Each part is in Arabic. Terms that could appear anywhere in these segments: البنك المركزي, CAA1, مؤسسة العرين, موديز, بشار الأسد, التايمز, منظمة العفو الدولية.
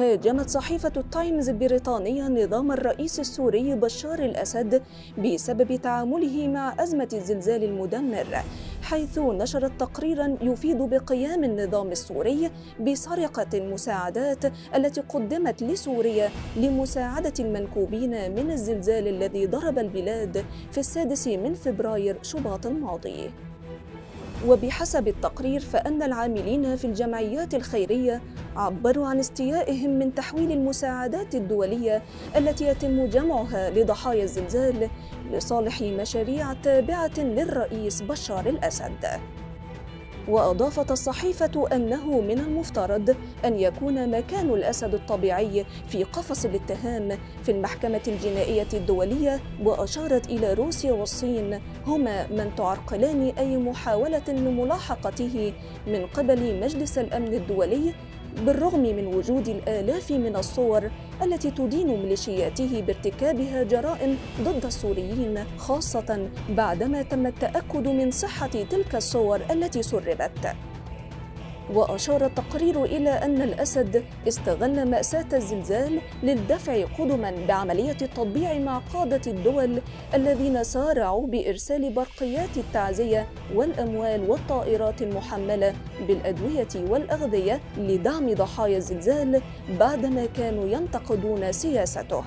هاجمت صحيفة التايمز البريطانية نظام الرئيس السوري بشار الأسد بسبب تعامله مع أزمة الزلزال المدمر، حيث نشرت تقريراً يفيد بقيام النظام السوري بسرقة المساعدات التي قدمت لسوريا لمساعدة المنكوبين من الزلزال الذي ضرب البلاد في 6 فبراير شباط الماضي. وبحسب التقرير فإن العاملين في الجمعيات الخيرية عبروا عن استيائهم من تحويل المساعدات الدولية التي يتم جمعها لضحايا الزلزال لصالح مشاريع تابعة للرئيس بشار الأسد. وأضافت الصحيفة أنه من المفترض أن يكون مكان الأسد الطبيعي في قفص الاتهام في المحكمة الجنائية الدولية، وأشارت إلى روسيا والصين هما من تعرقلان أي محاولة لملاحقته من قبل مجلس الأمن الدولي، بالرغم من وجود الآلاف من الصور التي تدين ميليشياته بارتكابها جرائم ضد السوريين، خاصة بعدما تم التأكد من صحة تلك الصور التي سربت. وأشار التقرير إلى أن الأسد استغل مأساة الزلزال للدفع قدما بعملية التطبيع مع قادة الدول الذين سارعوا بإرسال برقيات التعزية والأموال والطائرات المحملة بالأدوية والأغذية لدعم ضحايا الزلزال بعدما كانوا ينتقدون سياسته.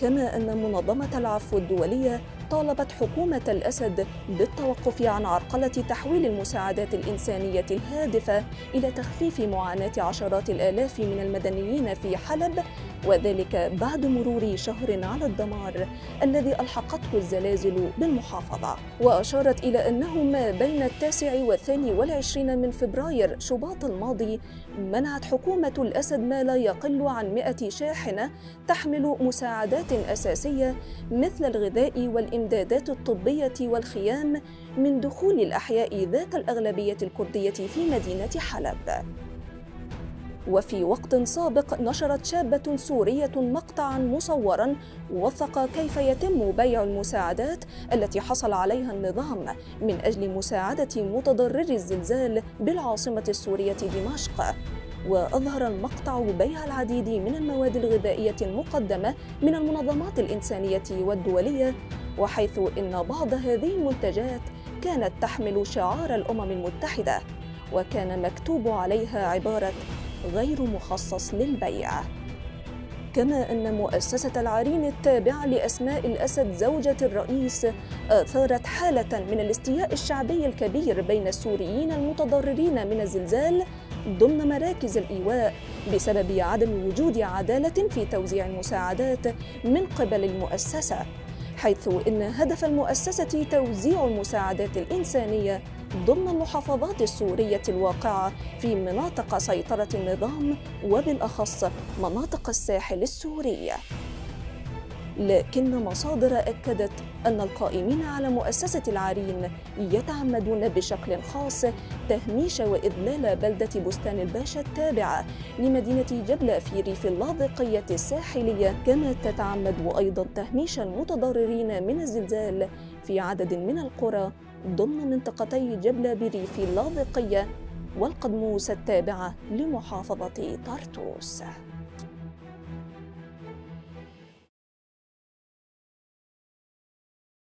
كما أن منظمة العفو الدولية طالبت حكومة الأسد بالتوقف عن عرقلة تحويل المساعدات الإنسانية الهادفة إلى تخفيف معاناة عشرات الآلاف من المدنيين في حلب، وذلك بعد مرور شهر على الدمار الذي ألحقته الزلازل بالمحافظة. وأشارت إلى أنه ما بين 19 و22 من فبراير شباط الماضي منعت حكومة الأسد ما لا يقل عن 100 شاحنة تحمل مساعدات أساسية مثل الغذاء والإمدادات الطبية والخيام من دخول الأحياء ذات الأغلبية الكردية في مدينة حلب. وفي وقت سابق نشرت شابة سورية مقطعاً مصوراً وثق كيف يتم بيع المساعدات التي حصل عليها النظام من أجل مساعدة متضرري الزلزال بالعاصمة السورية دمشق، وأظهر المقطع بيع العديد من المواد الغذائية المقدمة من المنظمات الإنسانية والدولية، وحيث إن بعض هذه المنتجات كانت تحمل شعار الأمم المتحدة وكان مكتوب عليها عبارة غير مخصص للبيع. كما أن مؤسسة العرين التابعة لأسماء الأسد زوجة الرئيس أثارت حالة من الاستياء الشعبي الكبير بين السوريين المتضررين من الزلزال ضمن مراكز الإيواء بسبب عدم وجود عدالة في توزيع المساعدات من قبل المؤسسة، حيث إن هدف المؤسسة توزيع المساعدات الإنسانية ضمن المحافظات السورية الواقعة في مناطق سيطرة النظام وبالأخص مناطق الساحل السوري. لكن مصادر أكدت أن القائمين على مؤسسة العرين يتعمدون بشكل خاص تهميش وإذلال بلدة بستان الباشا التابعة لمدينة جبلة في ريف اللاذقية الساحلية، كما تتعمد أيضا تهميش المتضررين من الزلزال في عدد من القرى ضمن منطقتي جبلة بريف اللاذقية والقدموس التابعة لمحافظة طرطوس.